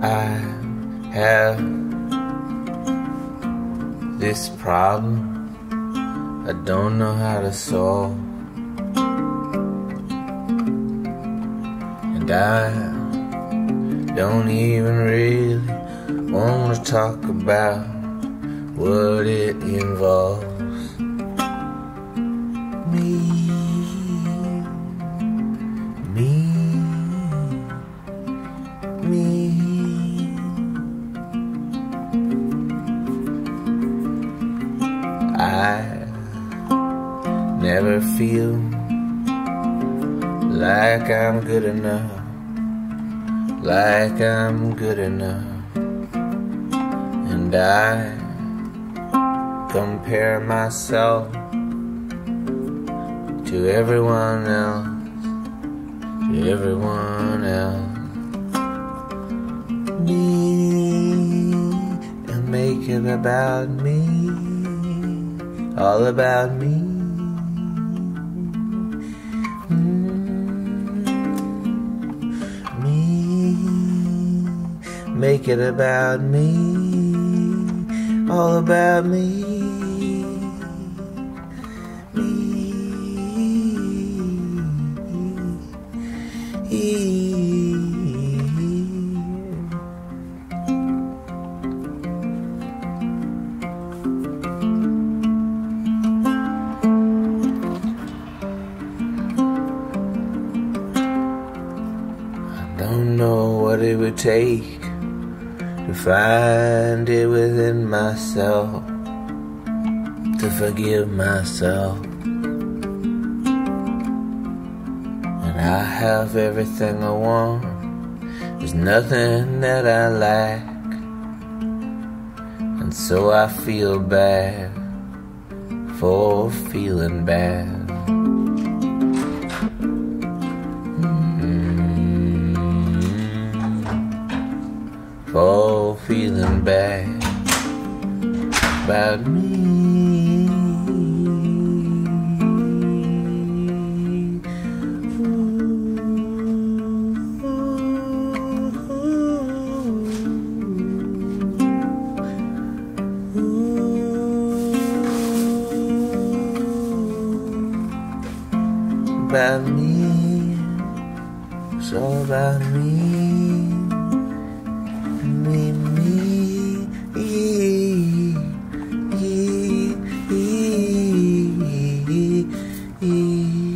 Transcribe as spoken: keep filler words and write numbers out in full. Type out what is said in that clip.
I have this problem I don't know how to solve, and I don't even really want to talk about what it involves me, me, me. I never feel like I'm good enough, like I'm good enough, and I compare myself to everyone else, to everyone else. Me, and make it about me. All about me. Mm. Me. Make it about me. All about me. Me. E Don't know what it would take to find it within myself, to forgive myself. And I have everything I want, there's nothing that I lack, and so I feel bad for feeling bad. Oh, feeling bad about me. Ooh, about me, it's all about me. Me, me, e, e, e, e, e.